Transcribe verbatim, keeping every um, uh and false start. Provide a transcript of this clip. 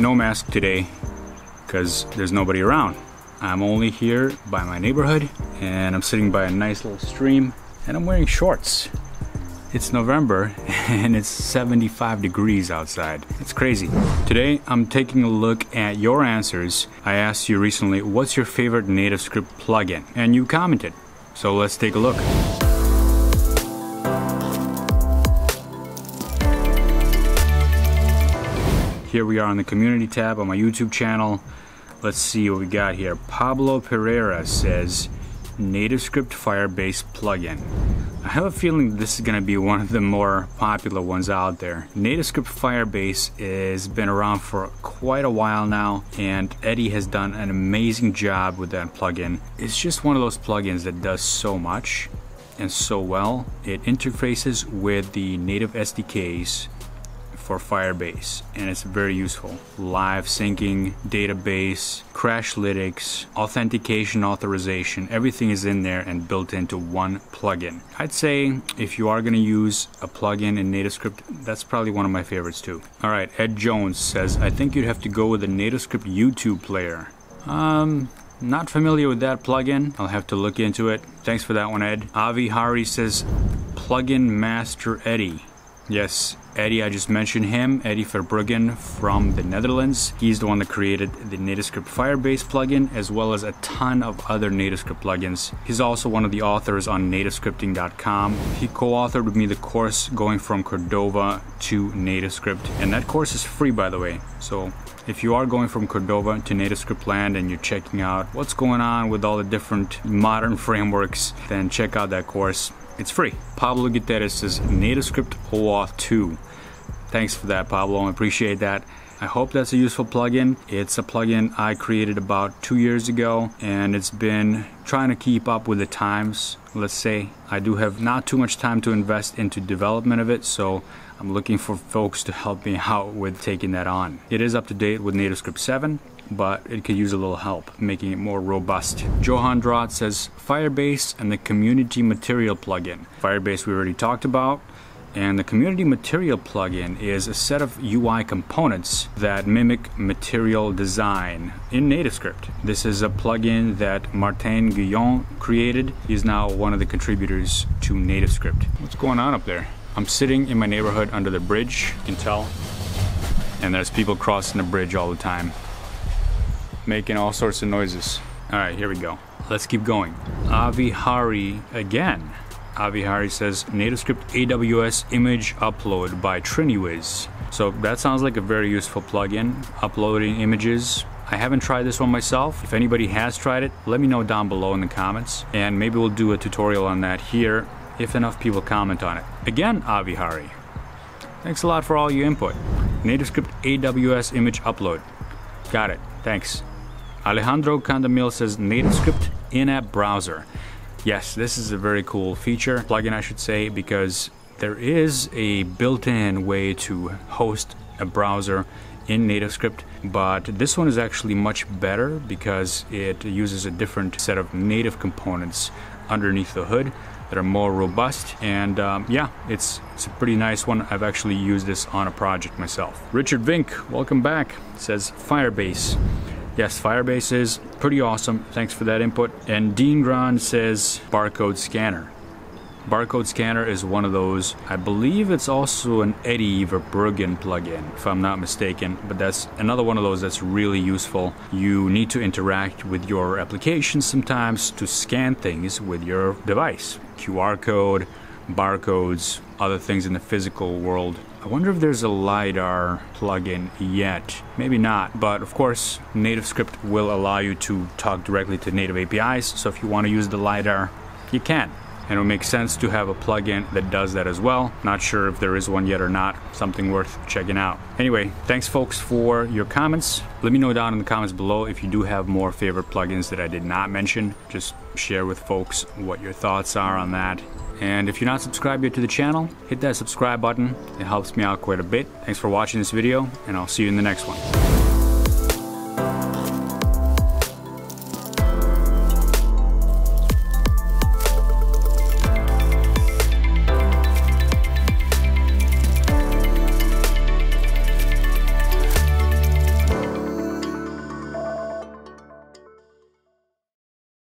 no mask today because there's nobody around. I'm only here by my neighborhood, and I'm sitting by a nice little stream, and I'm wearing shorts. It's November and it's seventy-five degrees outside. It's crazy. Today I'm taking a look at your answers. I asked you recently, what's your favorite NativeScript plugin? And you commented. So let's take a look. Here we are on the community tab on my YouTube channel. Let's see what we got here. Pablo Pereira says, NativeScript Firebase plugin. I have a feeling this is going to be one of the more popular ones out there. NativeScript Firebase has been around for quite a while now, and Eddie has done an amazing job with that plugin. It's just one of those plugins that does so much and so well. It interfaces with the native S D Ks for Firebase, and it's very useful. Live syncing, database, crashlytics, authentication, authorization, everything is in there and built into one plugin. I'd say if you are going to use a plugin in NativeScript, that's probably one of my favorites too. All right, Ed Jones says, I think you'd have to go with the NativeScript YouTube player. Um, not familiar with that plugin. I'll have to look into it. Thanks for that one, Ed. Avi Hari says, Plugin Master Eddie. Yes, Eddie, I just mentioned him, Eddie Verbruggen from the Netherlands. He's the one that created the NativeScript Firebase plugin, as well as a ton of other NativeScript plugins. He's also one of the authors on native scripting dot com. He co-authored with me the course going from Cordova to NativeScript, and that course is free, by the way. So if you are going from Cordova to NativeScript land and you're checking out what's going on with all the different modern frameworks, then check out that course. It's free. Pablo Guterres says, NativeScript O auth two. Thanks for that, Pablo. I appreciate that. I hope that's a useful plugin. It's a plugin I created about two years ago, and it's been trying to keep up with the times, let's say. I do have not too much time to invest into development of it, so I'm looking for folks to help me out with taking that on. It is up to date with NativeScript seven. But it could use a little help, making it more robust. Johan Drott says, Firebase and the Community Material plugin. Firebase we already talked about, and the Community Material plugin is a set of U I components that mimic material design in NativeScript. This is a plugin that Martin Guillon created. He's now one of the contributors to NativeScript. What's going on up there? I'm sitting in my neighborhood under the bridge, you can tell, and there's people crossing the bridge all the time, making all sorts of noises. All right, here we go. Let's keep going. Avi Hari again. Avi Hari says, NativeScript A W S image upload by TriniWiz. So that sounds like a very useful plugin, uploading images. I haven't tried this one myself. If anybody has tried it, let me know down below in the comments, and maybe we'll do a tutorial on that here if enough people comment on it. Again, Avi Hari. Thanks a lot for all your input. NativeScript A W S image upload. Got it, thanks. Alejandro Candemil says, NativeScript in-app browser. Yes, this is a very cool feature, plugin I should say, because there is a built-in way to host a browser in NativeScript, but this one is actually much better because it uses a different set of native components underneath the hood that are more robust, and um, yeah, it's, it's a pretty nice one. I've actually used this on a project myself. Richard Vink, welcome back, says Firebase. Yes, Firebase is pretty awesome. Thanks for that input. And Dean Grand says barcode scanner. Barcode scanner is one of those. I believe it's also an Eddie Verbruggen plugin, if I'm not mistaken, but that's another one of those that's really useful. You need to interact with your application sometimes to scan things with your device. Q R code, barcodes, other things in the physical world. I wonder if there's a LiDAR plugin yet. Maybe not, but of course, NativeScript will allow you to talk directly to native A P Is, so if you want to use the LiDAR, you can. And it would make sense to have a plugin that does that as well. Not sure if there is one yet or not. Something worth checking out. Anyway, thanks folks for your comments. Let me know down in the comments below if you do have more favorite plugins that I did not mention. Just share with folks what your thoughts are on that. And if you're not subscribed yet to the channel, hit that subscribe button. It helps me out quite a bit. Thanks for watching this video, and I'll see you in the next one.